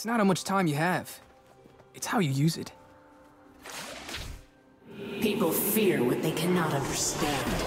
It's not how much time you have. It's how you use it. People fear what they cannot understand.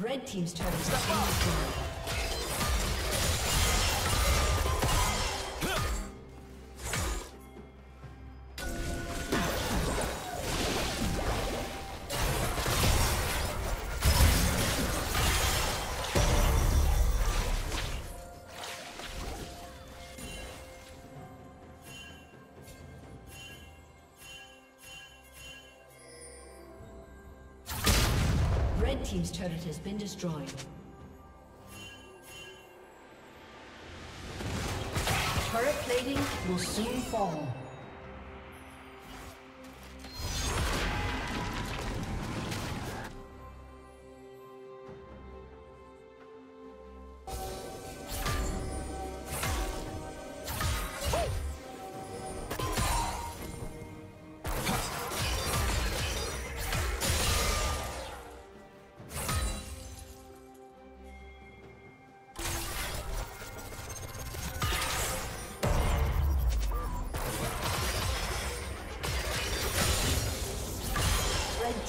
Red team's turret. team's turret has been destroyed. Turret plating will soon fall.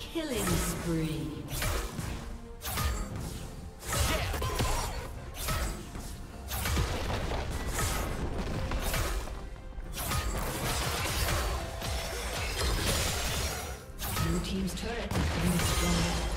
Killing spree. Blue team's turret has been destroyed.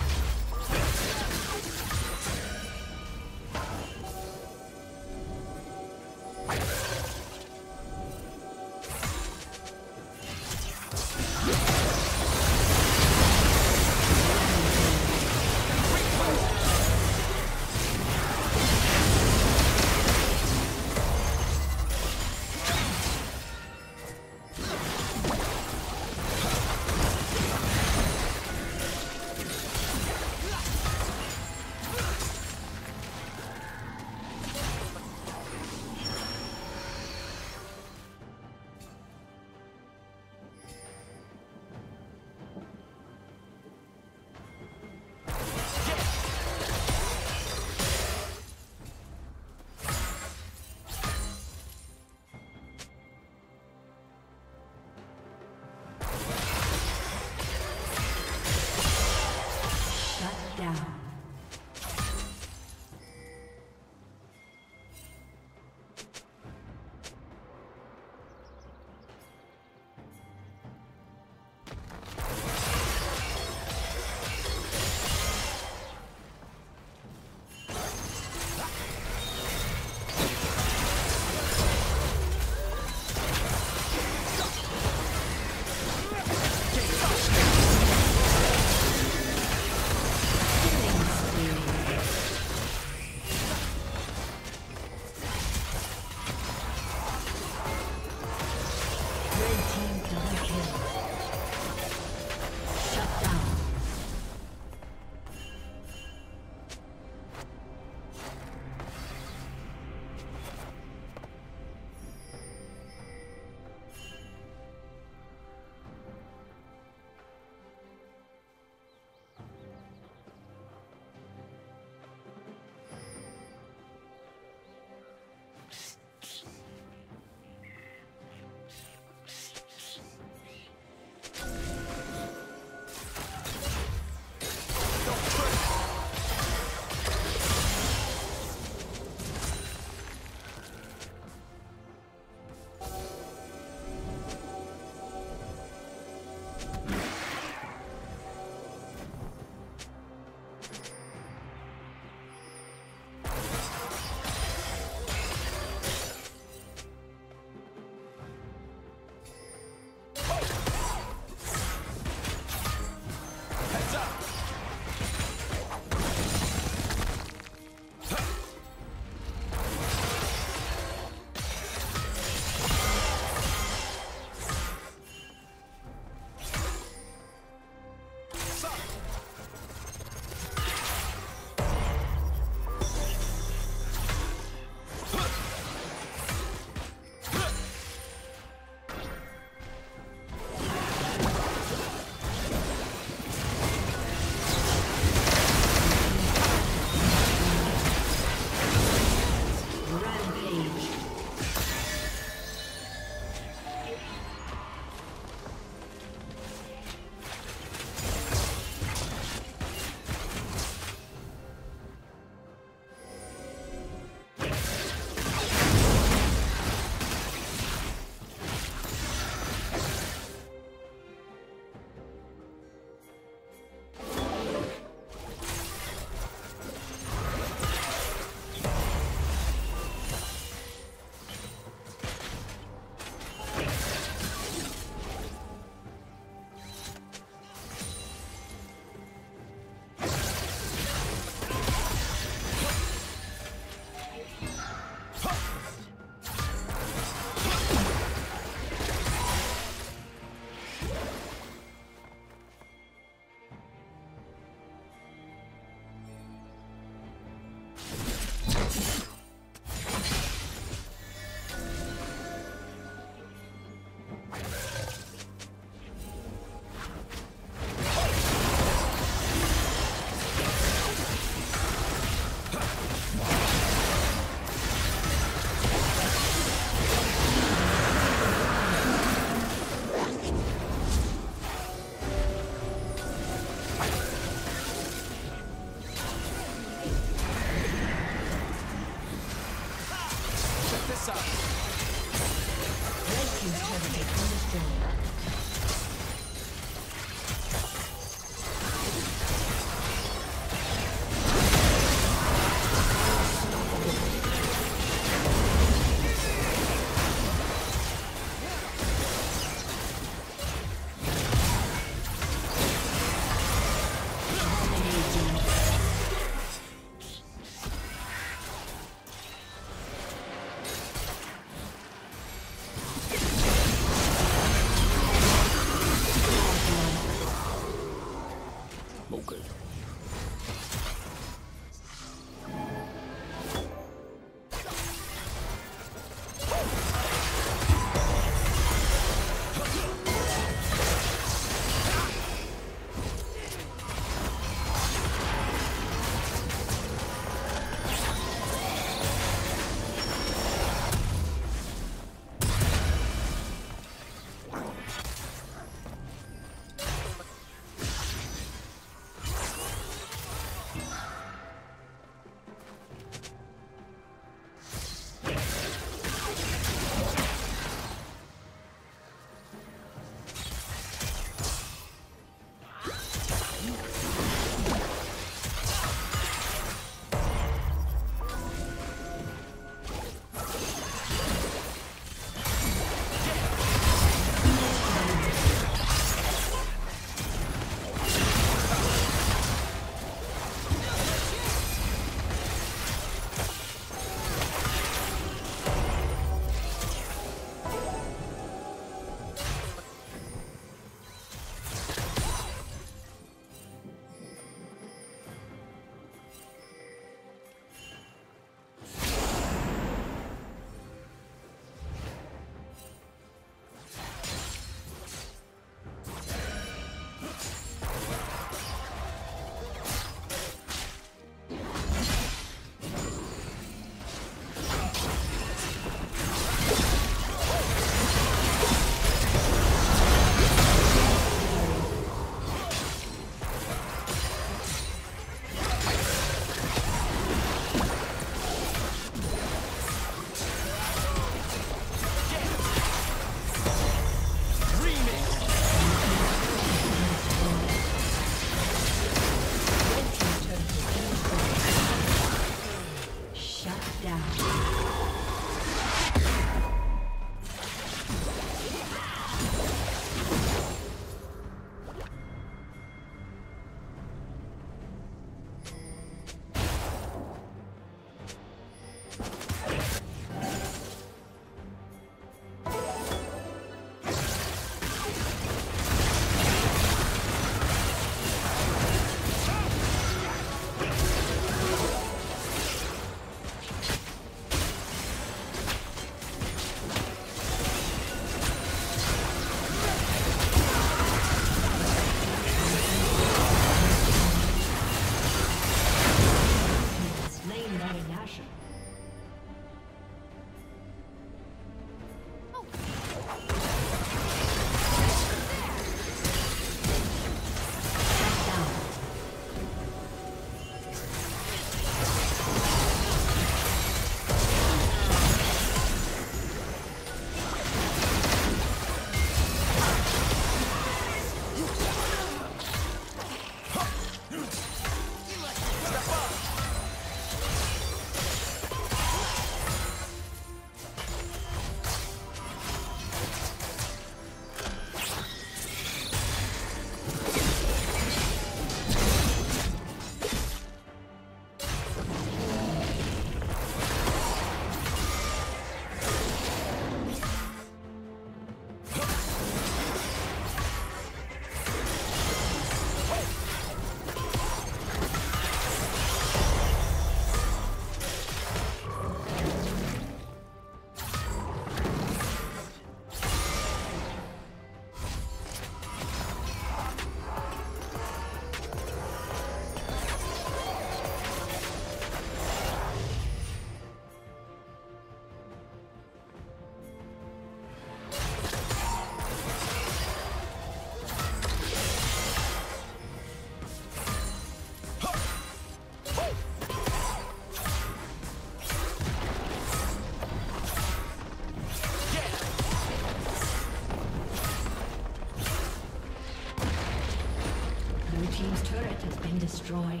turret has been destroyed.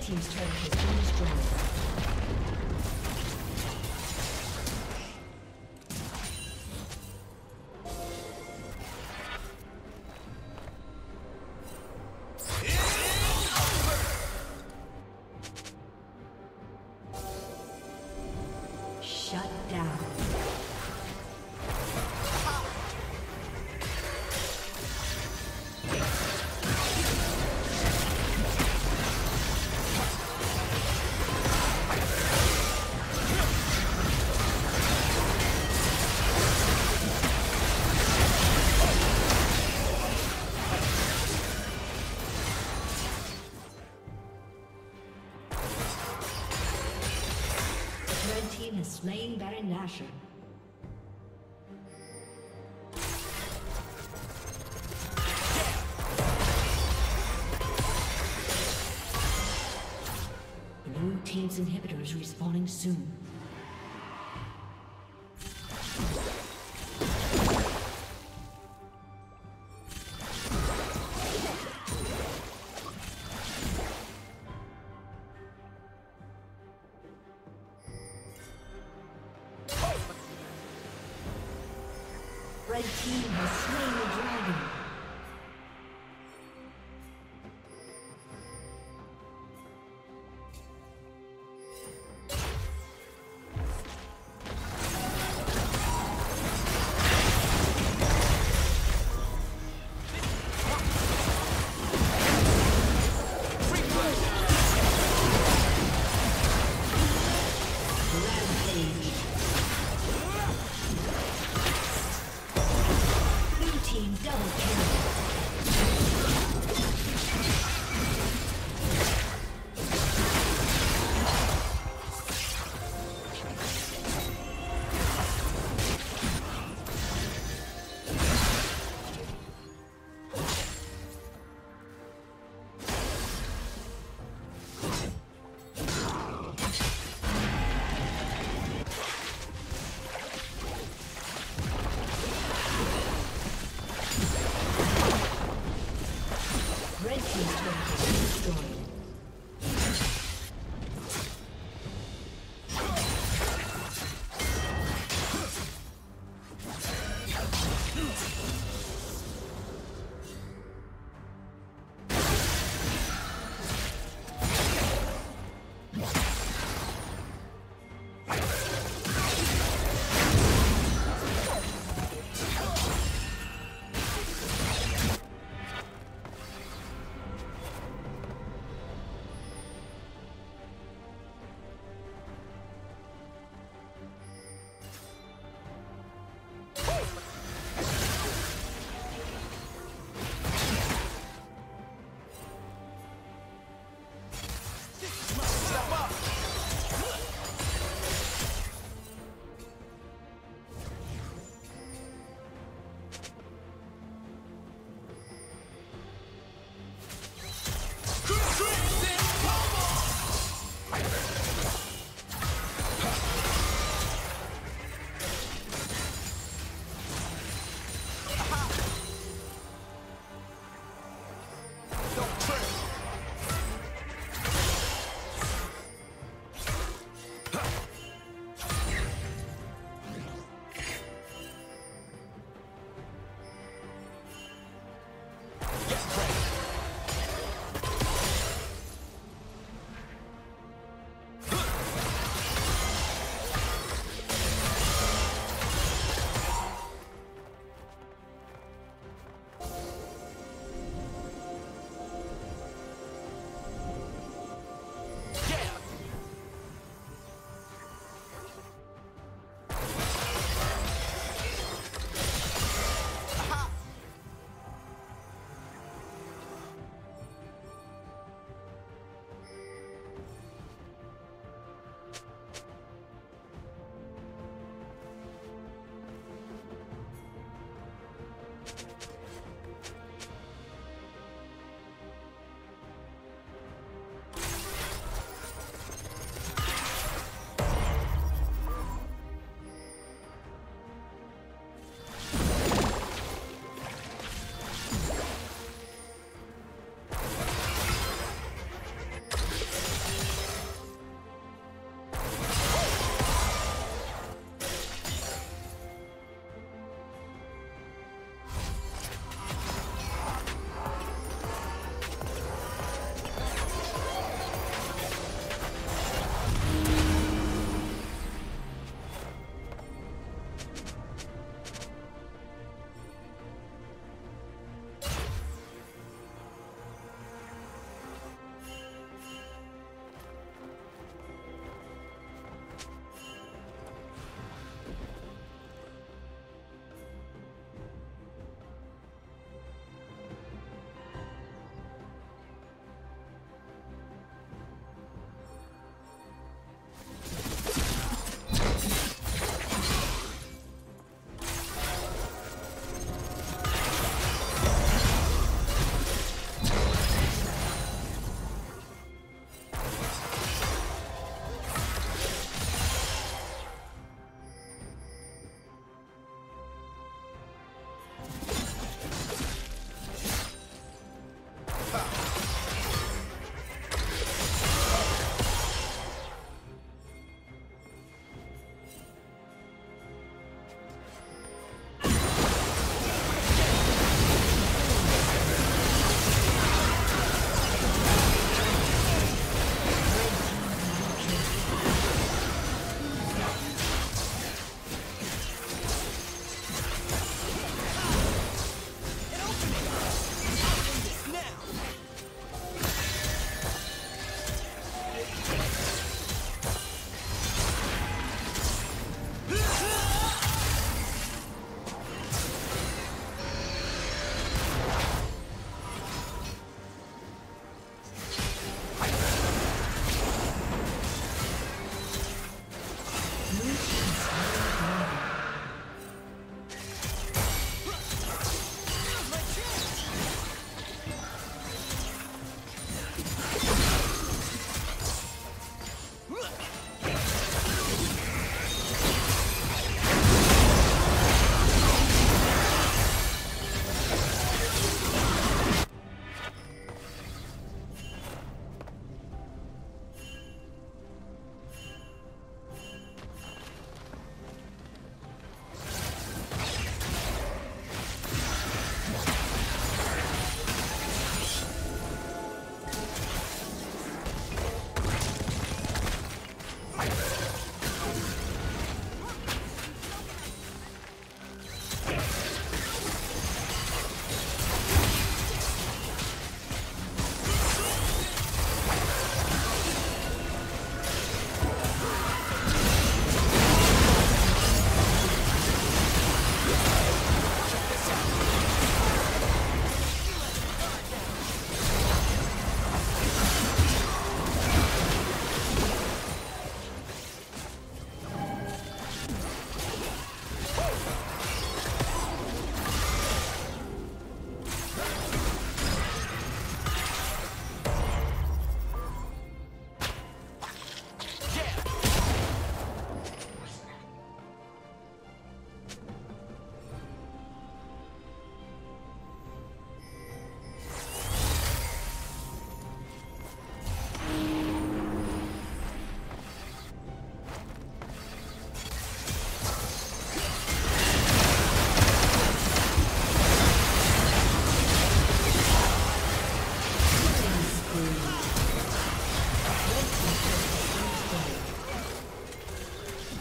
Team's turret has been destroyed. It's over. Shut down. has slain Baron Nashor. Blue team's inhibitor is respawning soon. Double kill.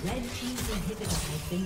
Red team's inhibitor has been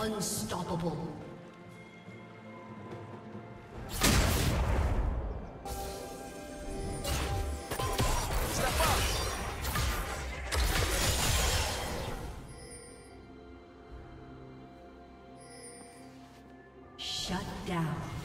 Unstoppable. Shut down.